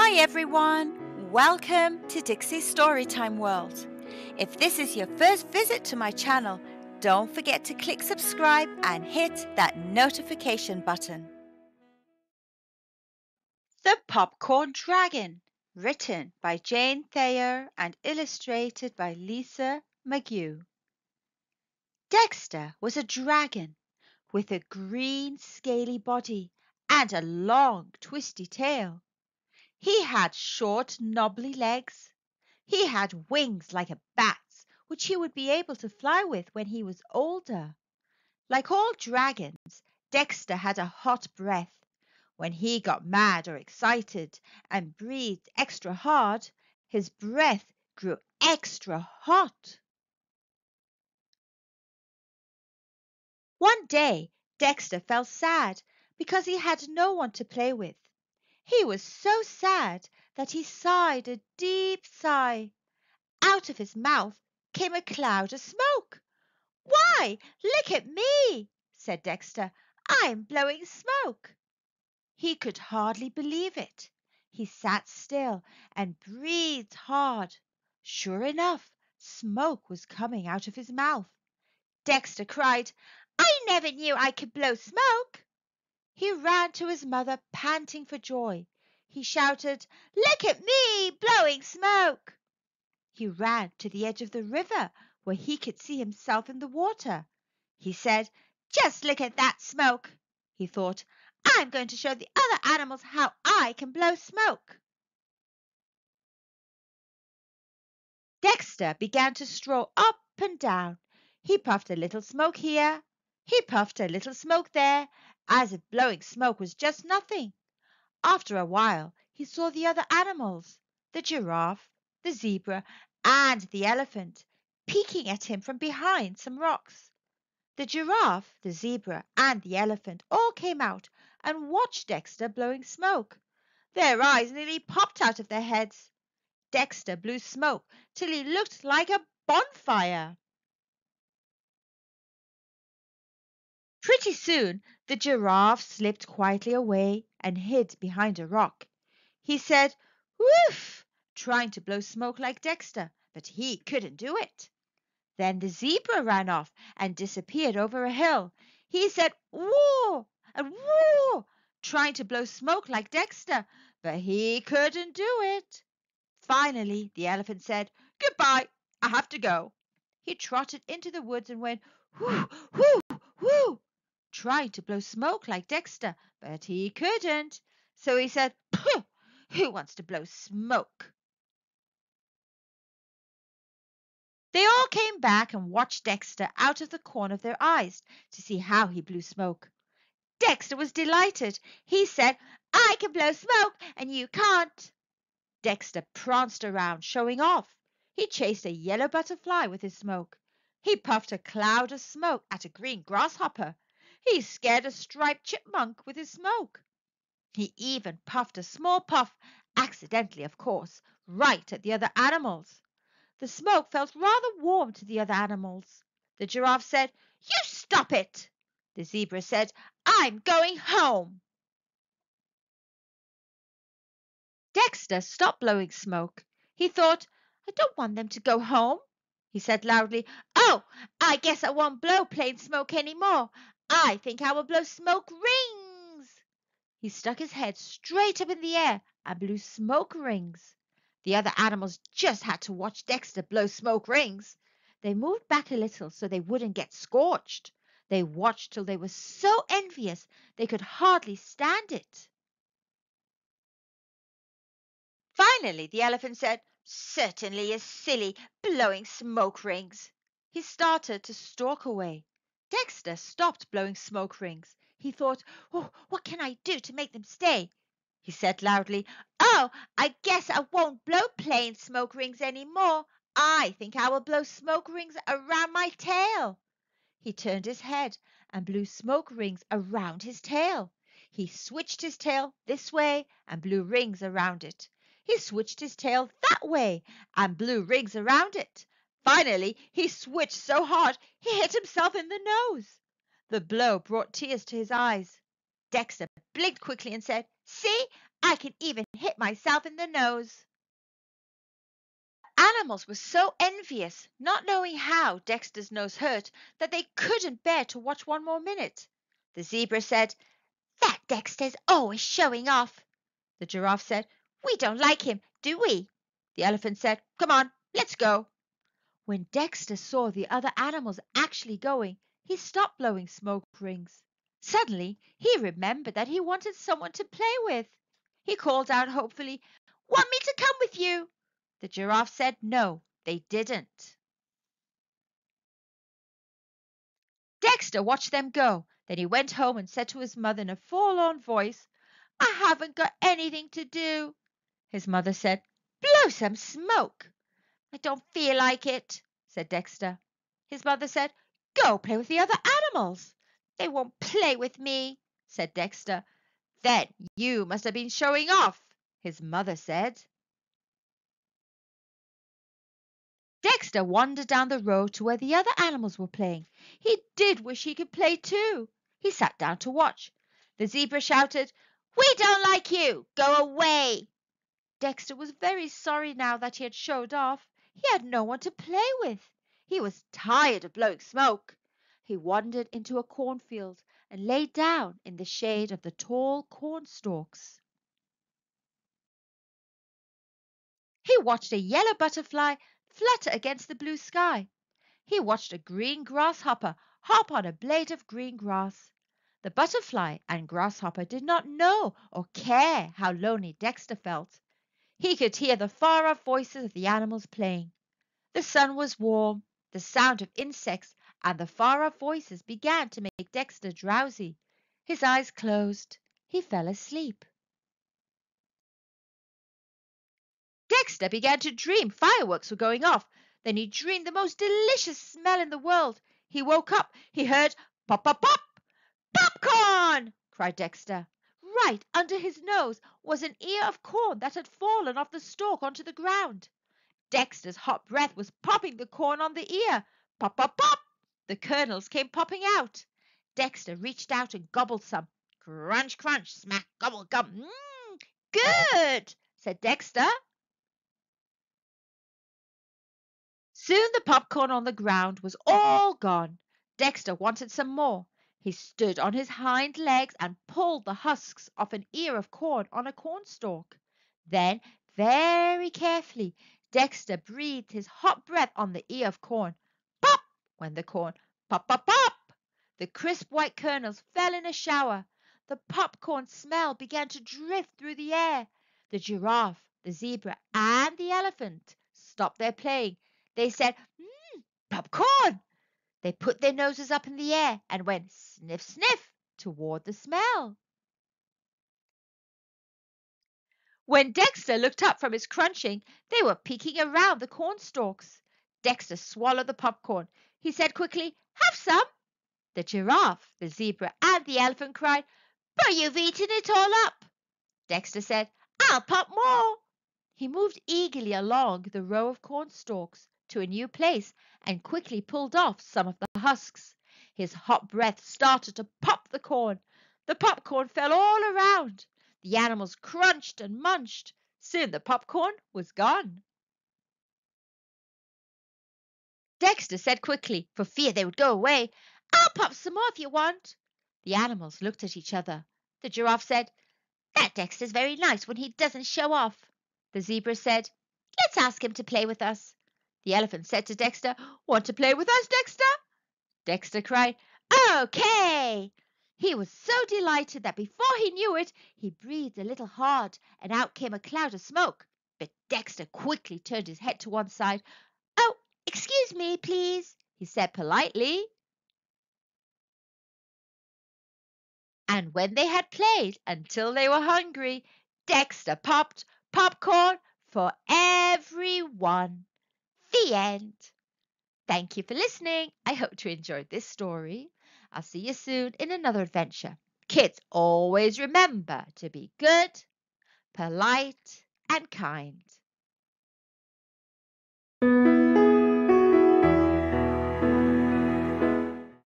Hi everyone, welcome to Dixie's Storytime World. If this is your first visit to my channel, don't forget to click subscribe and hit that notification button. The Popcorn Dragon, written by Jane Thayer and illustrated by Lisa McCue. Dexter was a dragon with a green scaly body and a long twisty tail. He had short knobbly legs. He had wings like a bat's, which he would be able to fly with when he was older. Like all dragons, Dexter had a hot breath. When he got mad or excited and breathed extra hard, his breath grew extra hot. One day, Dexter felt sad because he had no one to play with. He was so sad that he sighed a deep sigh. Out of his mouth came a cloud of smoke. "Why, look at me," said Dexter. "I'm blowing smoke." He could hardly believe it. He sat still and breathed hard. Sure enough, smoke was coming out of his mouth. Dexter cried, "I never knew I could blow smoke." He ran to his mother, panting for joy. He shouted, "Look at me, blowing smoke!" He ran to the edge of the river, where he could see himself in the water. He said, "Just look at that smoke!" He thought, "I'm going to show the other animals how I can blow smoke!" Dexter began to stroll up and down. He puffed a little smoke here. He puffed a little smoke there, as if blowing smoke was just nothing. After a while, he saw the other animals, the giraffe, the zebra, and the elephant, peeking at him from behind some rocks. The giraffe, the zebra, and the elephant all came out and watched Dexter blowing smoke. Their eyes nearly popped out of their heads. Dexter blew smoke till he looked like a bonfire. Pretty soon, the giraffe slipped quietly away and hid behind a rock. He said, "Woof," trying to blow smoke like Dexter, but he couldn't do it. Then the zebra ran off and disappeared over a hill. He said, "Woo," and "Woo," trying to blow smoke like Dexter, but he couldn't do it. Finally, the elephant said, "Goodbye, I have to go." He trotted into the woods and went, "Woo, woo, woo," trying to blow smoke like Dexter, but he couldn't. So he said, "Pooh, who wants to blow smoke?" They all came back and watched Dexter out of the corner of their eyes to see how he blew smoke. Dexter was delighted. He said, "I can blow smoke and you can't." Dexter pranced around, showing off. He chased a yellow butterfly with his smoke. He puffed a cloud of smoke at a green grasshopper. He scared a striped chipmunk with his smoke. He even puffed a small puff, accidentally of course, right at the other animals. The smoke felt rather warm to the other animals. The giraffe said, "You stop it!" The zebra said, "I'm going home!" Dexter stopped blowing smoke. He thought, "I don't want them to go home." He said loudly, "Oh, I guess I won't blow plain smoke anymore. I think I will blow smoke rings." He stuck his head straight up in the air and blew smoke rings. The other animals just had to watch Dexter blow smoke rings. They moved back a little so they wouldn't get scorched. They watched till they were so envious they could hardly stand it. Finally, the elephant said, "Certainly is silly blowing smoke rings." He started to stalk away. Dexter stopped blowing smoke rings. He thought, "Oh, what can I do to make them stay?" He said loudly, "Oh, I guess I won't blow plain smoke rings anymore. I think I will blow smoke rings around my tail." He turned his head and blew smoke rings around his tail. He switched his tail this way and blew rings around it. He switched his tail that way and blew rings around it. Finally, he switched so hard, he hit himself in the nose. The blow brought tears to his eyes. Dexter blinked quickly and said, "See, I could even hit myself in the nose. Animals were so envious, not knowing how Dexter's nose hurt, that they couldn't bear to watch one more minute. The zebra said, "That Dexter's always showing off." The giraffe said, "We don't like him, do we?" The elephant said, "Come on, let's go." When Dexter saw the other animals actually going, he stopped blowing smoke rings. Suddenly, he remembered that he wanted someone to play with. He called out hopefully, "Want me to come with you?" The giraffe said no, they didn't. Dexter watched them go. Then he went home and said to his mother in a forlorn voice, "I haven't got anything to do." His mother said, "Blow some smoke." "I don't feel like it," said Dexter. His mother said, "Go play with the other animals." "They won't play with me," said Dexter. "Then you must have been showing off," his mother said. Dexter wandered down the road to where the other animals were playing. He did wish he could play too. He sat down to watch. The zebra shouted, "We don't like you! Go away!" Dexter was very sorry now that he had showed off. He had no one to play with. He was tired of blowing smoke. He wandered into a cornfield and lay down in the shade of the tall cornstalks. He watched a yellow butterfly flutter against the blue sky. He watched a green grasshopper hop on a blade of green grass. The butterfly and grasshopper did not know or care how lonely Dexter felt. He could hear the far-off voices of the animals playing. The sun was warm, the sound of insects and the far-off voices began to make Dexter drowsy. His eyes closed. He fell asleep. Dexter began to dream fireworks were going off. Then he dreamed the most delicious smell in the world. He woke up. He heard pop, pop, pop. "Popcorn!" cried Dexter. Right under his nose was an ear of corn that had fallen off the stalk onto the ground. Dexter's hot breath was popping the corn on the ear. Pop, pop, pop. The kernels came popping out. Dexter reached out and gobbled some. Crunch, crunch, smack, gobble, gum. "Good," said Dexter. Soon the popcorn on the ground was all gone. Dexter wanted some more. He stood on his hind legs and pulled the husks off an ear of corn on a cornstalk. Then, very carefully, Dexter breathed his hot breath on the ear of corn. Pop! Went the corn. Pop, pop, pop! The crisp white kernels fell in a shower. The popcorn smell began to drift through the air. The giraffe, the zebra, and the elephant stopped their playing. They said, "Popcorn!" They put their noses up in the air and went sniff, sniff toward the smell. When Dexter looked up from his crunching, they were peeking around the cornstalks. Dexter swallowed the popcorn. He said quickly, "Have some." The giraffe, the zebra, and the elephant cried, "But you've eaten it all up." Dexter said, "I'll pop more." He moved eagerly along the row of cornstalks to a new place and quickly pulled off some of the husks. His hot breath started to pop the corn. The popcorn fell all around. The animals crunched and munched. Soon the popcorn was gone. Dexter said quickly, for fear they would go away, "I'll pop some more if you want." The animals looked at each other. The giraffe said, "That Dexter's very nice when he doesn't show off." The zebra said, "Let's ask him to play with us." The elephant said to Dexter, "Want to play with us, Dexter?" Dexter cried, "Okay." He was so delighted that before he knew it, he breathed a little hard and out came a cloud of smoke. But Dexter quickly turned his head to one side. "Oh, excuse me, please," he said politely. And when they had played until they were hungry, Dexter popped popcorn for everyone. The end. Thank you for listening. I hope you enjoyed this story. I'll see you soon in another adventure. Kids, always remember to be good, polite, and kind.